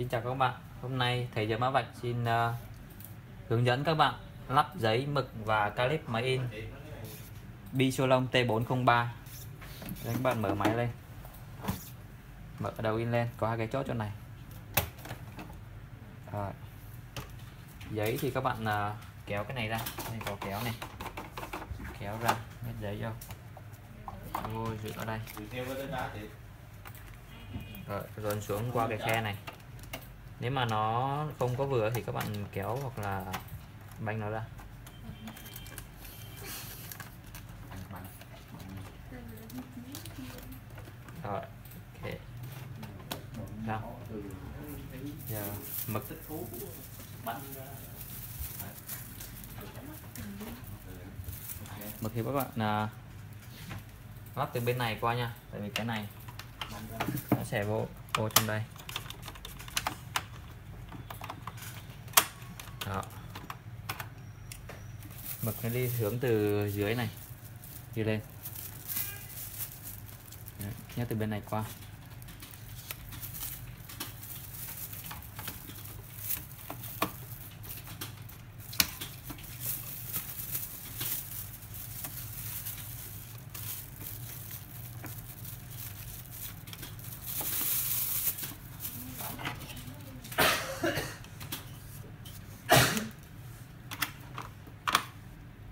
Xin chào các bạn, hôm nay Thế Giới Mã Vạch xin hướng dẫn các bạn lắp giấy mực và calip máy in Bixolon T403. Để các bạn mở máy lên, mở đầu in lên, có hai cái chốt chỗ này. Rồi. Giấy thì các bạn kéo cái này ra, đây có kéo này, kéo ra hết giấy vô, ngồi giữ ở đây. Rồi dồn xuống qua cái khe này. Nếu mà nó không có vừa thì các bạn kéo hoặc là banh nó ra. Rồi, ok. Xong. Giờ mực. Mực thì các bạn lắp từ bên này qua nha, tại vì cái này nó sẽ vô trong đây. Đó. Mực nó đi hướng từ dưới này đi lên. Đấy, nhé, từ bên này qua.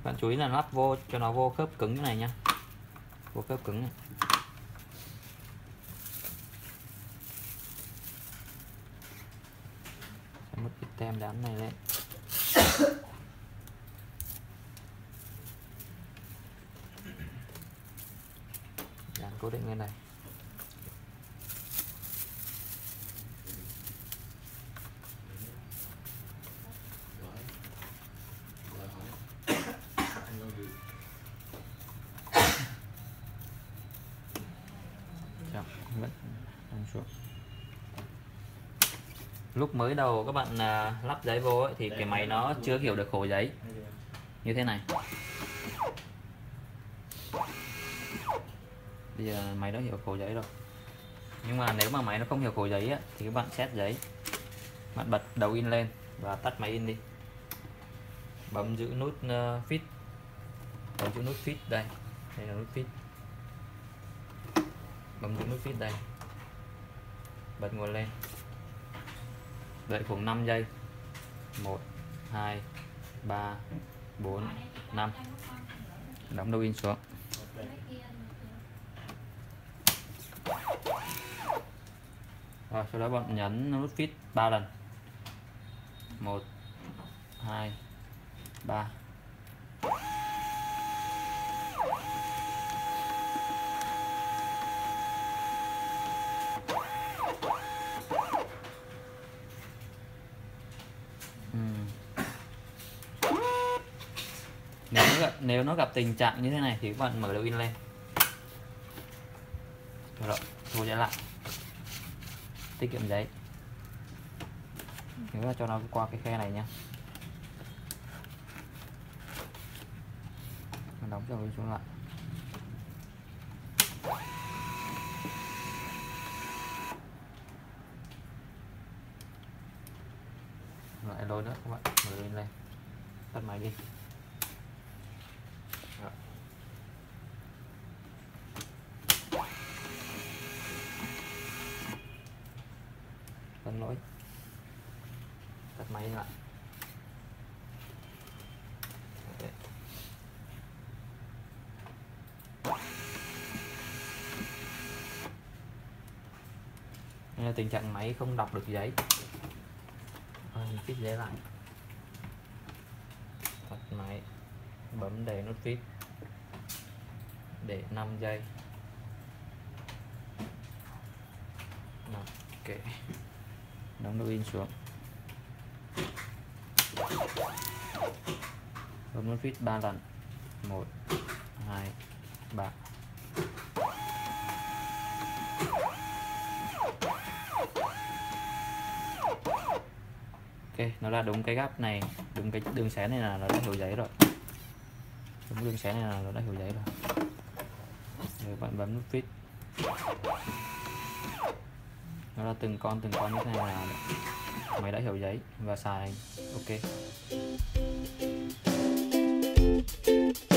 Bạn chú ý là lắp vô cho nó vô khớp cứng này nha, vô khớp cứng này. Sẽ mất cái tem đám này đấy. Dán cố định lên này. Lúc mới đầu các bạn lắp giấy vô ấy, thì cái máy nó chưa hiểu được khổ giấy như thế này. Bây giờ máy nó hiểu khổ giấy rồi. Nhưng mà nếu mà máy nó không hiểu khổ giấy ấy, thì các bạn set giấy, bạn bật đầu in lên và tắt máy in đi. Bấm giữ nút fit, bấm giữ nút fit đây, đây là nút fit. Bấm giữ nút fit đây, bật nguồn lên, đợi khoảng 5 giây, 1, 2, 3, 4, 5, đóng đầu in xuống. Rồi sau đó bạn nhấn nút fit 3 lần, 1, 2, 3. Nếu nó gặp tình trạng như thế này thì các bạn mở đầu in lên. Rồi, thu giấy lại, tiết kiệm giấy. Nếu là cho nó qua cái khe này nhé, đóng đầu in xuống lại. Lại đôi nữa các bạn, mở đầu in lên, tắt máy đi. Tắt lỗi, tắt máy lại. Đây là tình trạng máy không đọc được giấy. Rồi, fit giấy lại, tắt máy, bấm để nút fit, để 5 giây. Đó, ok, đóng đầu in xuống, bấm nút fit 3 lần, 1, 2, 3. Ok, nó ra đúng cái gap này, đúng cái đường xé này là nó đã hiểu giấy rồi. Đúng đường xé này là nó đã hiểu giấy rồi. Rồi bạn bấm nút fit. Nó là từng con như thế này là máy đã hiểu giấy và xài ok.